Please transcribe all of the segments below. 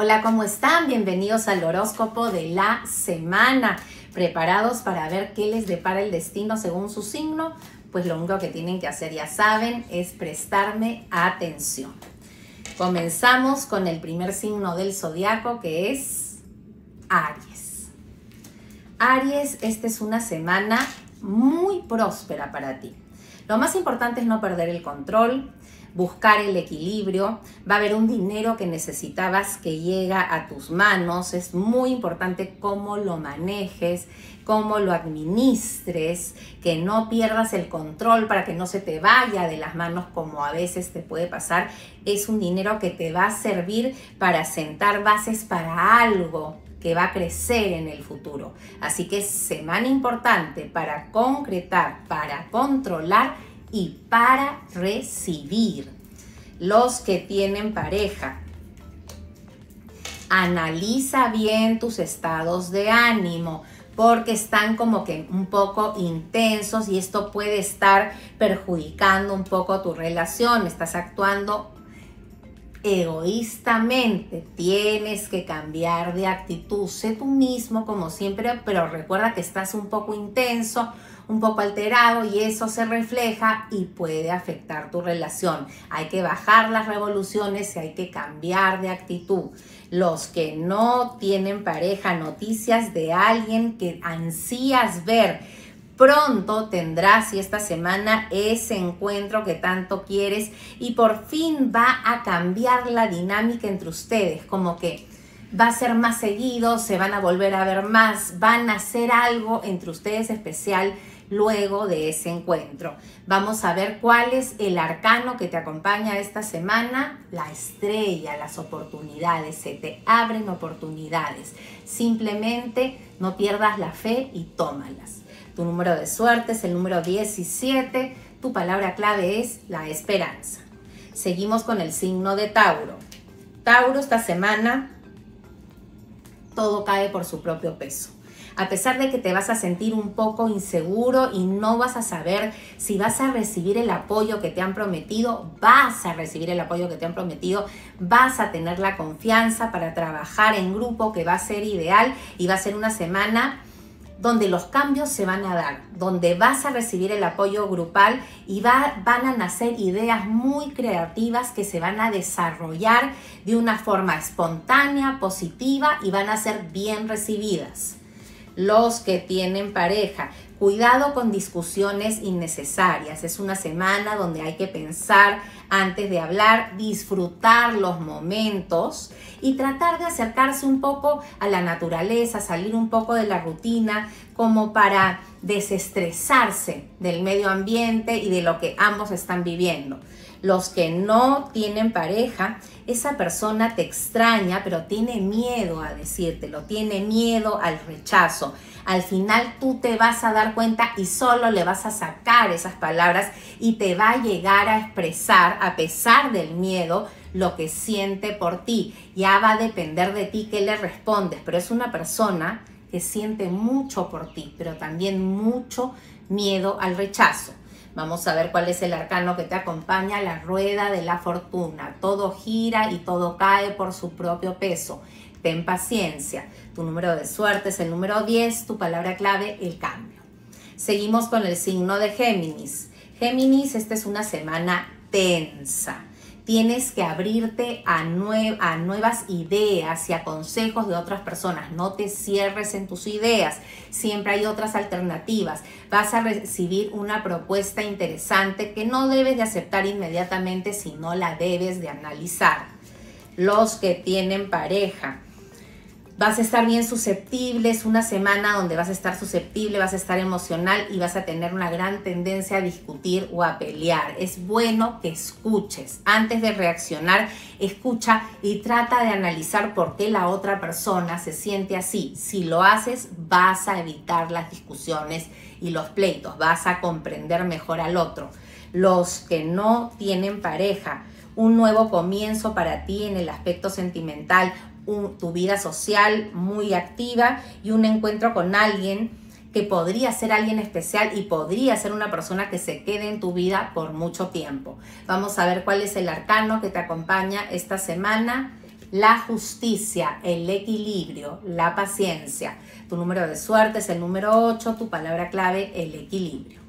Hola, ¿cómo están? Bienvenidos al horóscopo de la semana. ¿Preparados para ver qué les depara el destino según su signo? Pues lo único que tienen que hacer, ya saben, es prestarme atención. Comenzamos con el primer signo del zodiaco, que es Aries. Aries, esta es una semana muy próspera para ti. Lo más importante es no perder el control, buscar el equilibrio. Va a haber un dinero que necesitabas que llega a tus manos. Es muy importante cómo lo manejes, cómo lo administres, que no pierdas el control para que no se te vaya de las manos como a veces te puede pasar. Es un dinero que te va a servir para sentar bases para algo que va a crecer en el futuro. Así que es semana importante para concretar, para controlar y para recibir. Los que tienen pareja, analiza bien tus estados de ánimo, porque están como que un poco intensos y esto puede estar perjudicando un poco tu relación. Estás actuando egoístamente. Tienes que cambiar de actitud. Sé tú mismo como siempre, pero recuerda que estás un poco intenso, un poco alterado, y eso se refleja y puede afectar tu relación. Hay que bajar las revoluciones y hay que cambiar de actitud. Los que no tienen pareja, noticias de alguien que ansías ver. Pronto tendrás, y esta semana, ese encuentro que tanto quieres, y por fin va a cambiar la dinámica entre ustedes, como que va a ser más seguido, se van a volver a ver más, van a hacer algo entre ustedes especial luego de ese encuentro. Vamos a ver cuál es el arcano que te acompaña esta semana. La estrella, las oportunidades, se te abren oportunidades. Simplemente no pierdas la fe y tómalas. Tu número de suerte es el número 17, tu palabra clave es la esperanza. Seguimos con el signo de Tauro. Tauro, esta semana todo cae por su propio peso. A pesar de que te vas a sentir un poco inseguro y no vas a saber si vas a recibir el apoyo que te han prometido, vas a tener la confianza para trabajar en grupo, que va a ser ideal, y va a ser una semana donde los cambios se van a dar, donde vas a recibir el apoyo grupal y van a nacer ideas muy creativas que se van a desarrollar de una forma espontánea, positiva, y van a ser bien recibidas. Los que tienen pareja, cuidado con discusiones innecesarias. Es una semana donde hay que pensar antes de hablar, disfrutar los momentos y tratar de acercarse un poco a la naturaleza, salir un poco de la rutina, como para desestresarse del medio ambiente y de lo que ambos están viviendo. Los que no tienen pareja, esa persona te extraña, pero tiene miedo a decírtelo, tiene miedo al rechazo. Al final tú te vas a dar cuenta y solo le vas a sacar esas palabras y te va a llegar a expresar, a pesar del miedo, lo que siente por ti. Ya va a depender de ti qué le respondes, pero es una persona que siente mucho por ti, pero también mucho miedo al rechazo. Vamos a ver cuál es el arcano que te acompaña, la rueda de la fortuna. Todo gira y todo cae por su propio peso. Ten paciencia. Tu número de suerte es el número 10, tu palabra clave, el cambio. Seguimos con el signo de Géminis. Géminis, esta es una semana tensa. Tienes que abrirte a nuevas ideas y a consejos de otras personas. No te cierres en tus ideas. Siempre hay otras alternativas. Vas a recibir una propuesta interesante que no debes de aceptar inmediatamente, sino la debes de analizar. Los que tienen pareja, vas a estar bien susceptible. Es una semana donde vas a estar susceptible, vas a estar emocional y vas a tener una gran tendencia a discutir o a pelear. Es bueno que escuches. Antes de reaccionar, escucha y trata de analizar por qué la otra persona se siente así. Si lo haces, vas a evitar las discusiones y los pleitos. Vas a comprender mejor al otro. Los que no tienen pareja, un nuevo comienzo para ti en el aspecto sentimental. Tu vida social muy activa y un encuentro con alguien que podría ser alguien especial y podría ser una persona que se quede en tu vida por mucho tiempo. Vamos a ver cuál es el arcano que te acompaña esta semana, la justicia, el equilibrio, la paciencia. Tu número de suerte es el número 8, tu palabra clave, el equilibrio.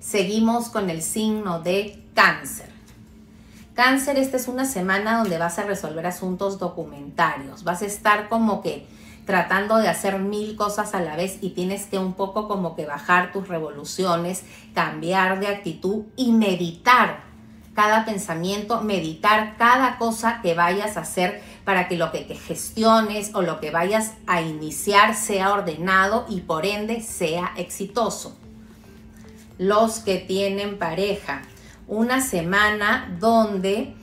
Seguimos con el signo de Cáncer. Cáncer, esta es una semana donde vas a resolver asuntos documentarios. Vas a estar como que tratando de hacer 1000 cosas a la vez y tienes que un poco como que bajar tus revoluciones, cambiar de actitud y meditar cada pensamiento, meditar cada cosa que vayas a hacer para que lo que te gestiones o lo que vayas a iniciar sea ordenado y por ende sea exitoso. Los que tienen pareja, una semana donde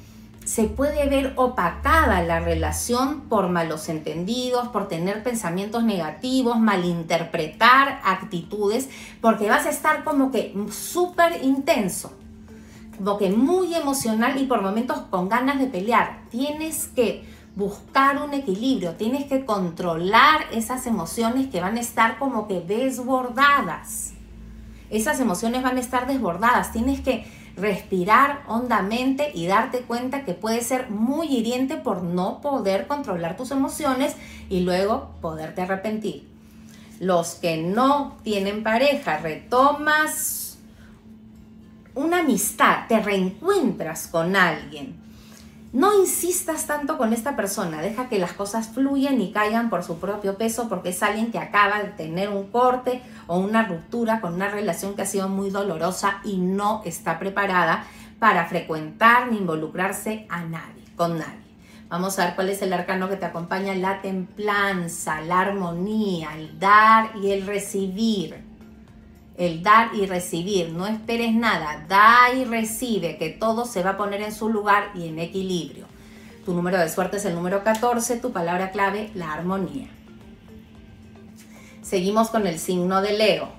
se puede ver opacada la relación por malos entendidos, por tener pensamientos negativos, malinterpretar actitudes, porque vas a estar como que súper intenso, como que muy emocional y por momentos con ganas de pelear. Tienes que buscar un equilibrio, tienes que controlar esas emociones que van a estar como que desbordadas. Esas emociones van a estar desbordadas, tienes que respirar hondamente y darte cuenta que puede ser muy hiriente por no poder controlar tus emociones y luego poderte arrepentir. Los que no tienen pareja, retomas una amistad, te reencuentras con alguien. No insistas tanto con esta persona, deja que las cosas fluyan y caigan por su propio peso porque es alguien que acaba de tener un corte o una ruptura con una relación que ha sido muy dolorosa y no está preparada para frecuentar ni involucrarse a nadie, con nadie. Vamos a ver cuál es el arcano que te acompaña, la templanza, la armonía, el dar y el recibir. El dar y recibir, no esperes nada, da y recibe, que todo se va a poner en su lugar y en equilibrio. Tu número de suerte es el número 14, tu palabra clave, la armonía. Seguimos con el signo de Leo.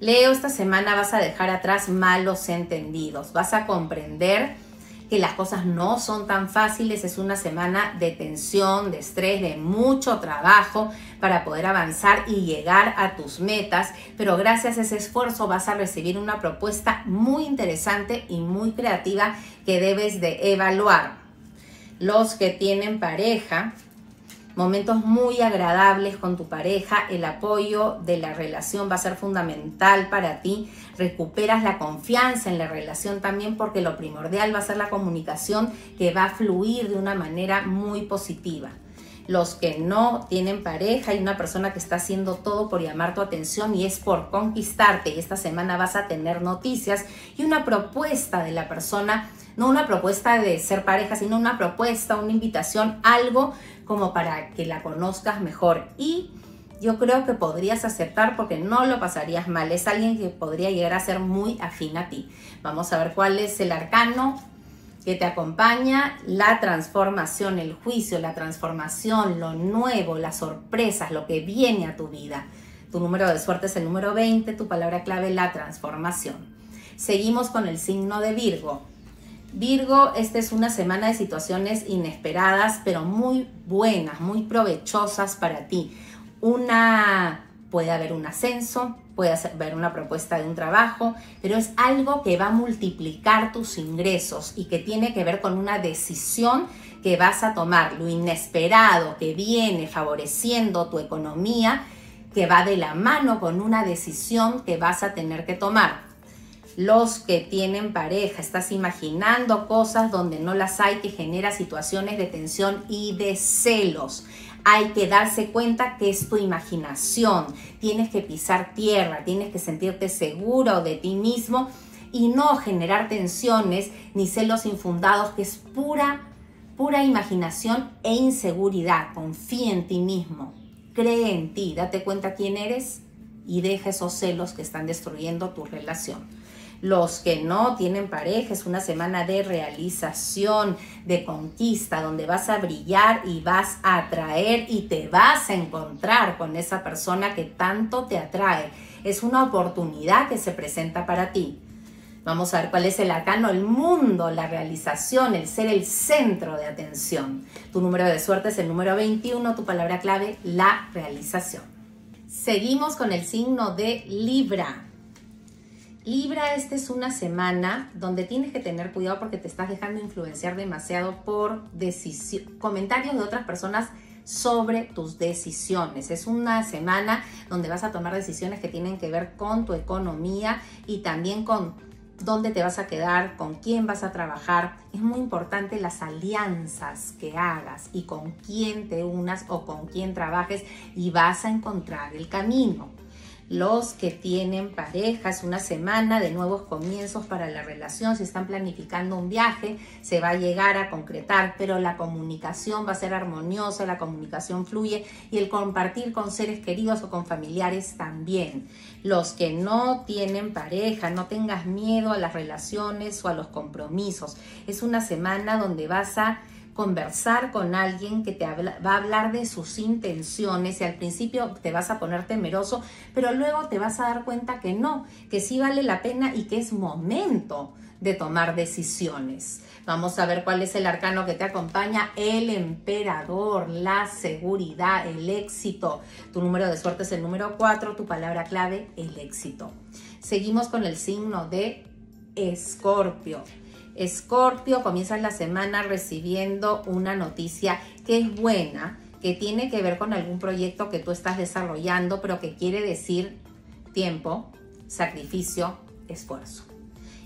Leo, esta semana vas a dejar atrás malos entendidos, vas a comprender que las cosas no son tan fáciles, es una semana de tensión, de estrés, de mucho trabajo para poder avanzar y llegar a tus metas, pero gracias a ese esfuerzo vas a recibir una propuesta muy interesante y muy creativa que debes de evaluar. Los que tienen pareja, momentos muy agradables con tu pareja, el apoyo de la relación va a ser fundamental para ti. Recuperas la confianza en la relación también porque lo primordial va a ser la comunicación que va a fluir de una manera muy positiva. Los que no tienen pareja, hay una persona que está haciendo todo por llamar tu atención y es por conquistarte. Y esta semana vas a tener noticias y una propuesta de la persona, no una propuesta de ser pareja, sino una propuesta, una invitación, algo como para que la conozcas mejor. Y yo creo que podrías aceptar porque no lo pasarías mal. Es alguien que podría llegar a ser muy afín a ti. Vamos a ver cuál es el arcano que te acompaña. La transformación, el juicio, la transformación, lo nuevo, las sorpresas, lo que viene a tu vida. Tu número de suerte es el número 20, tu palabra clave, la transformación. Seguimos con el signo de Virgo. Virgo, esta es una semana de situaciones inesperadas, pero muy buenas, muy provechosas para ti. Puede haber un ascenso, puede haber una propuesta de un trabajo, pero es algo que va a multiplicar tus ingresos y que tiene que ver con una decisión que vas a tomar, lo inesperado que viene favoreciendo tu economía, que va de la mano con una decisión que vas a tener que tomar. Los que tienen pareja, estás imaginando cosas donde no las hay que genera situaciones de tensión y de celos. Hay que darse cuenta que es tu imaginación, tienes que pisar tierra, tienes que sentirte seguro de ti mismo y no generar tensiones ni celos infundados, que es pura imaginación e inseguridad. Confía en ti mismo, cree en ti, date cuenta quién eres y deja esos celos que están destruyendo tu relación. Los que no tienen pareja, es una semana de realización, de conquista, donde vas a brillar y vas a atraer y te vas a encontrar con esa persona que tanto te atrae. Es una oportunidad que se presenta para ti. Vamos a ver cuál es el arcano, el mundo, la realización, el ser el centro de atención. Tu número de suerte es el número 21, tu palabra clave, la realización. Seguimos con el signo de Libra. Libra, esta es una semana donde tienes que tener cuidado porque te estás dejando influenciar demasiado por comentarios de otras personas sobre tus decisiones. Es una semana donde vas a tomar decisiones que tienen que ver con tu economía y también con dónde te vas a quedar, con quién vas a trabajar. Es muy importante las alianzas que hagas y con quién te unas o con quién trabajes, y vas a encontrar el camino. Los que tienen pareja, es una semana de nuevos comienzos para la relación. Si están planificando un viaje, se va a llegar a concretar, pero la comunicación va a ser armoniosa, la comunicación fluye, y el compartir con seres queridos o con familiares también. Los que no tienen pareja, no tengas miedo a las relaciones o a los compromisos. Es una semana donde vas a conversar con alguien que va a hablar de sus intenciones, y al principio te vas a poner temeroso, pero luego te vas a dar cuenta que no, que sí vale la pena y que es momento de tomar decisiones. Vamos a ver cuál es el arcano que te acompaña. El emperador, la seguridad, el éxito. Tu número de suerte es el número 4, tu palabra clave, el éxito. Seguimos con el signo de Escorpio. Escorpio, comienzas la semana recibiendo una noticia que es buena, que tiene que ver con algún proyecto que tú estás desarrollando, pero que quiere decir tiempo, sacrificio, esfuerzo.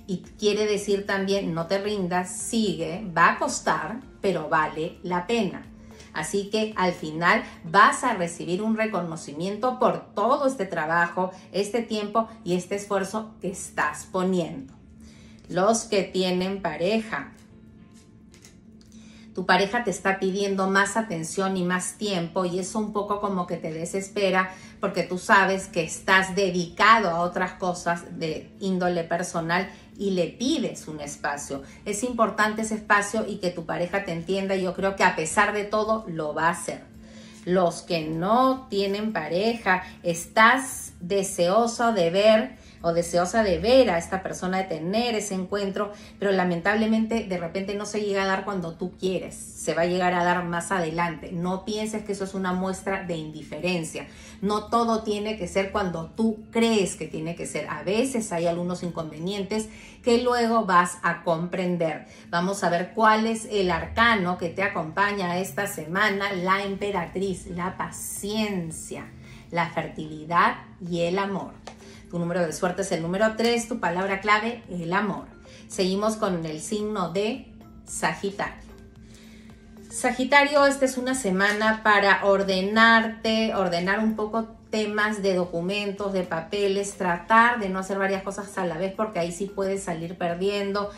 Y quiere decir también no te rindas, sigue, va a costar, pero vale la pena. Así que al final vas a recibir un reconocimiento por todo este trabajo, este tiempo y este esfuerzo que estás poniendo. Los que tienen pareja, tu pareja te está pidiendo más atención y más tiempo, y eso un poco como que te desespera porque tú sabes que estás dedicado a otras cosas de índole personal y le pides un espacio. Es importante ese espacio y que tu pareja te entienda, y yo creo que a pesar de todo lo va a hacer. Los que no tienen pareja, estás deseoso de ver o deseosa de ver a esta persona, de tener ese encuentro, pero lamentablemente de repente no se llega a dar cuando tú quieres, se va a llegar a dar más adelante. No pienses que eso es una muestra de indiferencia, no todo tiene que ser cuando tú crees que tiene que ser. A veces hay algunos inconvenientes que luego vas a comprender. Vamos a ver cuál es el arcano que te acompaña esta semana. La emperatriz, la paciencia, la fertilidad y el amor. Tu número de suerte es el número 3, tu palabra clave, el amor. Seguimos con el signo de Sagitario. Sagitario, esta es una semana para ordenar un poco temas de documentos, de papeles, tratar de no hacer varias cosas a la vez porque ahí sí puedes salir perdiendo.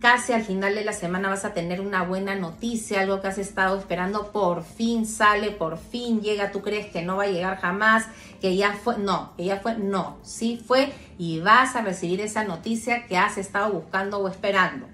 Casi al final de la semana vas a tener una buena noticia, algo que has estado esperando, por fin sale, por fin llega. Tú crees que no va a llegar jamás, que ya fue, no, que ya fue, no, sí fue, y vas a recibir esa noticia que has estado buscando o esperando.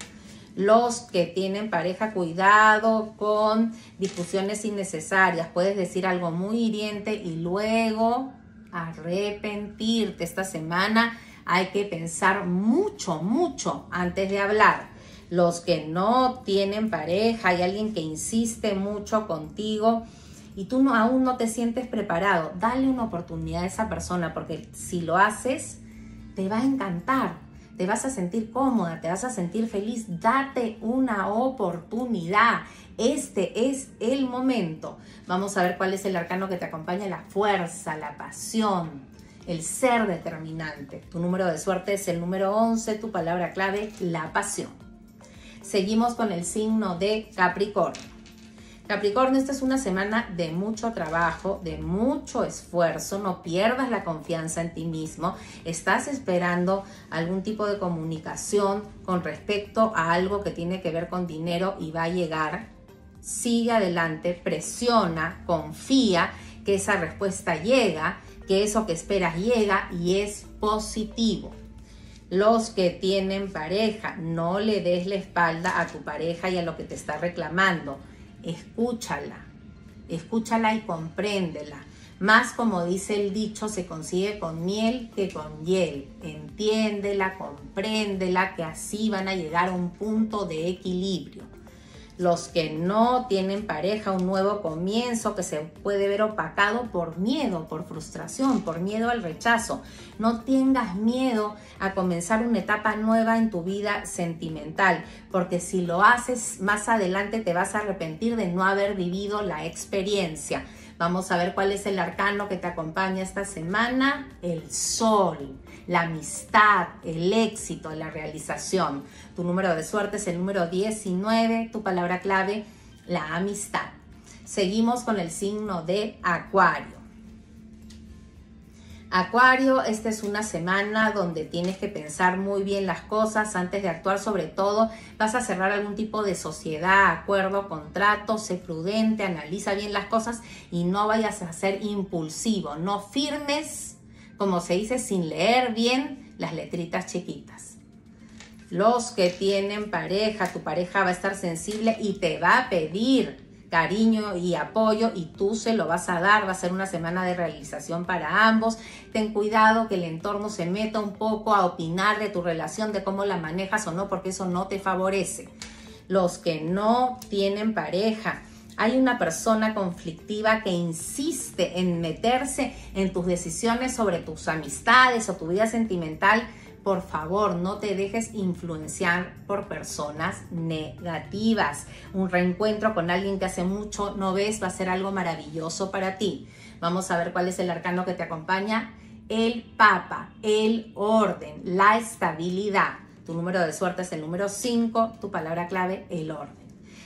Los que tienen pareja, cuidado con discusiones innecesarias, puedes decir algo muy hiriente y luego arrepentirte. Esta semana hay que pensar mucho, mucho antes de hablar. Los que no tienen pareja, hay alguien que insiste mucho contigo y tú aún no te sientes preparado. Dale una oportunidad a esa persona, porque si lo haces, te va a encantar, te vas a sentir cómoda, te vas a sentir feliz. Date una oportunidad. Este es el momento. Vamos a ver cuál es el arcano que te acompaña. La fuerza, la pasión, el ser determinante. Tu número de suerte es el número 11, tu palabra clave, la pasión. Seguimos con el signo de Capricornio. Capricornio, esta es una semana de mucho trabajo, de mucho esfuerzo. No pierdas la confianza en ti mismo. Estás esperando algún tipo de comunicación con respecto a algo que tiene que ver con dinero y va a llegar. Sigue adelante, presiona, confía que esa respuesta llega, que eso que esperas llega y es positivo. Los que tienen pareja, no le des la espalda a tu pareja y a lo que te está reclamando. Escúchala, escúchala y compréndela. Más como dice el dicho, se consigue con miel que con hiel. Entiéndela, compréndela, que así van a llegar a un punto de equilibrio. los que no tienen pareja, un nuevo comienzo que se puede ver opacado por miedo, por frustración, por miedo al rechazo. No tengas miedo a comenzar una etapa nueva en tu vida sentimental, porque si lo haces más adelante te vas a arrepentir de no haber vivido la experiencia. Vamos a ver cuál es el arcano que te acompaña esta semana. El sol, la amistad, el éxito, la realización. Tu número de suerte es el número 19, tu palabra clave, la amistad. Seguimos con el signo de Acuario. Acuario, esta es una semana donde tienes que pensar muy bien las cosas antes de actuar. Sobre todo, vas a cerrar algún tipo de sociedad, acuerdo, contrato. Sé prudente, analiza bien las cosas y no vayas a ser impulsivo. No firmes, como se dice, sin leer bien las letritas chiquitas. Los que tienen pareja, tu pareja va a estar sensible y te va a pedir cariño y apoyo, y tú se lo vas a dar. Va a ser una semana de realización para ambos. Ten cuidado que el entorno se meta un poco a opinar de tu relación, de cómo la manejas o no, porque eso no te favorece. Los que no tienen pareja, hay una persona conflictiva que insiste en meterse en tus decisiones sobre tus amistades o tu vida sentimental. Por favor, no te dejes influenciar por personas negativas. Un reencuentro con alguien que hace mucho no ves va a ser algo maravilloso para ti. Vamos a ver cuál es el arcano que te acompaña. El Papa, el orden, la estabilidad. Tu número de suerte es el número 5, tu palabra clave, el orden.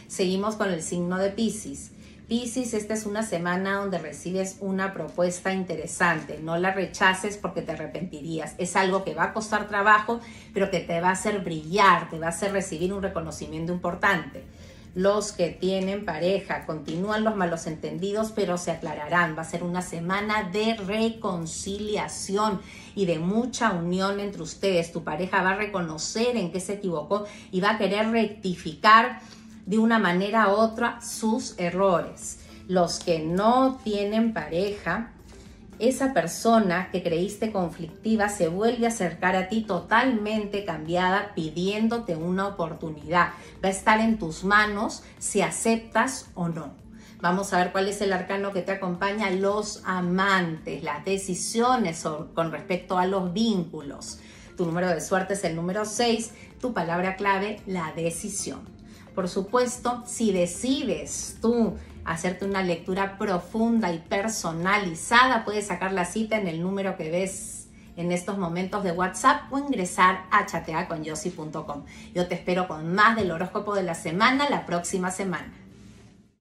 Seguimos con el signo de Piscis. Piscis, esta es una semana donde recibes una propuesta interesante. No la rechaces porque te arrepentirías. Es algo que va a costar trabajo, pero que te va a hacer brillar, te va a hacer recibir un reconocimiento importante. Los que tienen pareja, continúan los malos entendidos, pero se aclararán. Va a ser una semana de reconciliación y de mucha unión entre ustedes. Tu pareja va a reconocer en qué se equivocó y va a querer rectificar de una manera u otra sus errores. Los que no tienen pareja, esa persona que creíste conflictiva se vuelve a acercar a ti totalmente cambiada, pidiéndote una oportunidad. Va a estar en tus manos si aceptas o no. Vamos a ver cuál es el arcano que te acompaña. Los amantes, las decisiones con respecto a los vínculos. Tu número de suerte es el número 6, tu palabra clave, la decisión. Por supuesto, si decides tú hacerte una lectura profunda y personalizada, puedes sacar la cita en el número que ves en estos momentos de WhatsApp o ingresar a chateaconjosie.com. Yo te espero con más del horóscopo de la semana la próxima semana.